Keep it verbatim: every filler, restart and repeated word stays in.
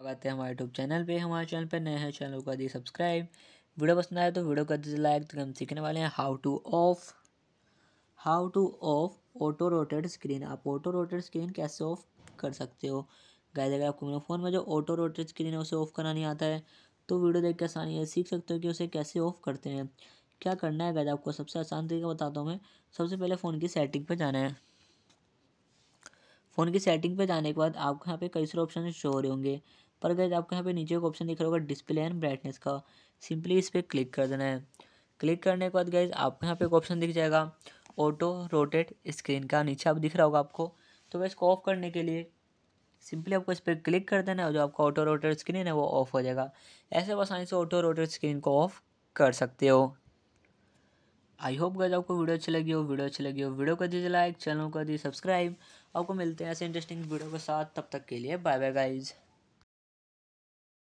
अगर आते हैं हमारे यूट्यूब चैनल पे। हमारे चैनल पे नए हैं, चैनल को कर दिए सब्सक्राइब। वीडियो पसंद आए तो वीडियो कर दीजिए लाइक। तो हम सीखने वाले हैं how to off how to off auto rotate screen. आप ऑटो रोटेड स्क्रीन कैसे ऑफ कर सकते हो गाइस। अगर आपको मेरे फ़ोन में जो ऑटो रोटेड स्क्रीन है उसे ऑफ करना नहीं आता है तो वीडियो देख के आसानी है सीख सकते हो कि उसे कैसे ऑफ करते हैं। क्या करना है गाइस, आपको सबसे आसान तरीका बताता हूँ मैं। सबसे पहले फ़ोन की सेटिंग पे जाना है। फ़ोन की सेटिंग पे जाने के बाद आपको यहाँ पे कई सारे ऑप्शन शो हो रहे होंगे, पर गाइस आपको यहाँ पे नीचे एक ऑप्शन दिख रहा होगा डिस्प्ले एंड ब्राइटनेस का। सिंपली इस पर क्लिक कर देना है। क्लिक करने के बाद गाइस आपको यहाँ पे एक ऑप्शन दिख जाएगा ऑटो रोटेट स्क्रीन का, नीचे आप दिख रहा होगा आपको। तो वह इसको ऑफ करने के लिए सिंपली आपको इस पर क्लिक कर देना है और जो आपका ऑटो रोटेट स्क्रीन है वो ऑफ हो जाएगा। ऐसे आसानी से ऑटो रोटेट स्क्रीन को ऑफ कर सकते हो। आई होप गाइस आपको वीडियो अच्छी लगी हो। वीडियो अच्छी लगी हो वीडियो कर दीजिए लाइक, चैनल को कर दीजिए सब्सक्राइब। आपको मिलते हैं ऐसे इंटरेस्टिंग वीडियो के साथ, तब तक के लिए बाय बाय गाइस।